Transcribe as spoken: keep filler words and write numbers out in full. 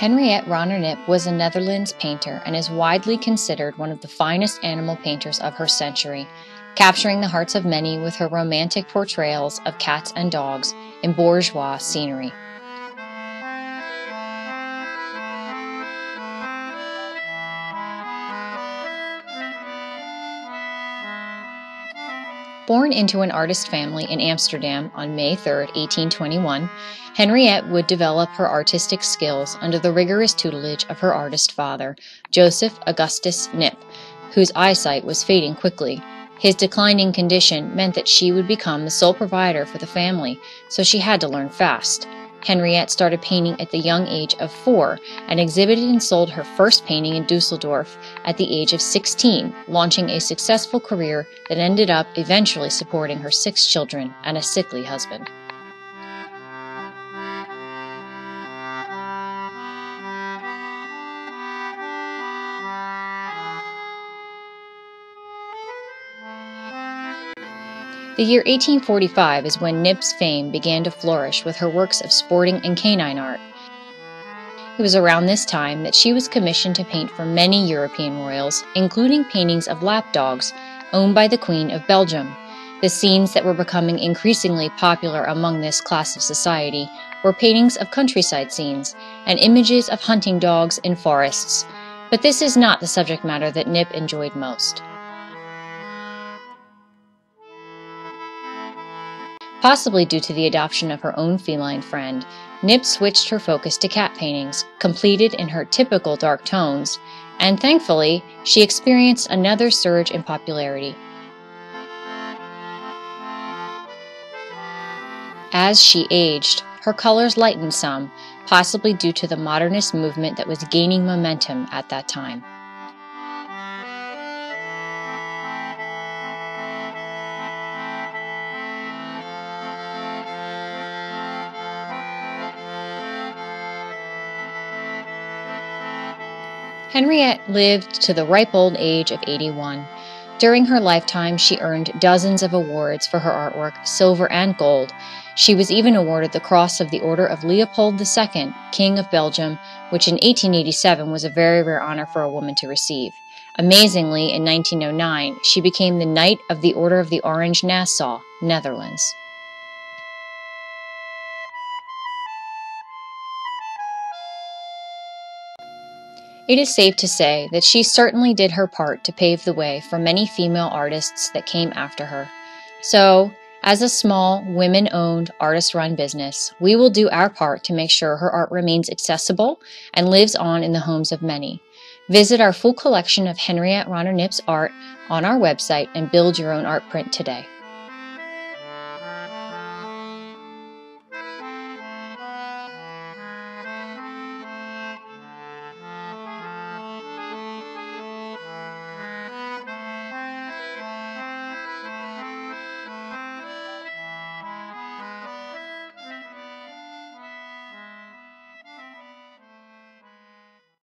Henriette Ronner-Knip was a Netherlands painter and is widely considered one of the finest animal painters of her century, capturing the hearts of many with her romantic portrayals of cats and dogs in bourgeois scenery. Born into an artist family in Amsterdam on May third, eighteen twenty-one, Henriette would develop her artistic skills under the rigorous tutelage of her artist father, Joseph Augustus Knip, whose eyesight was fading quickly. His declining condition meant that she would become the sole provider for the family, so she had to learn fast. Henriette started painting at the young age of four and exhibited and sold her first painting in Düsseldorf at the age of sixteen, launching a successful career that ended up eventually supporting her six children and a sickly husband. The year eighteen forty-five is when Knip's fame began to flourish with her works of sporting and canine art. It was around this time that she was commissioned to paint for many European royals, including paintings of lapdogs owned by the Queen of Belgium. The scenes that were becoming increasingly popular among this class of society were paintings of countryside scenes and images of hunting dogs in forests. But this is not the subject matter that Knip enjoyed most. Possibly due to the adoption of her own feline friend, Knip switched her focus to cat paintings, completed in her typical dark tones, and thankfully, she experienced another surge in popularity. As she aged, her colors lightened some, possibly due to the modernist movement that was gaining momentum at that time. Henriette lived to the ripe old age of eighty-one. During her lifetime, she earned dozens of awards for her artwork, silver and gold. She was even awarded the Cross of the Order of Leopold the Second, King of Belgium, which in eighteen eighty-seven was a very rare honor for a woman to receive. Amazingly, in nineteen oh nine, she became the Knight of the Order of the Orange Nassau, Netherlands. It is safe to say that she certainly did her part to pave the way for many female artists that came after her. So, as a small, women-owned, artist-run business, we will do our part to make sure her art remains accessible and lives on in the homes of many. Visit our full collection of Henriette Ronner-Knip's art on our website and build your own art print today.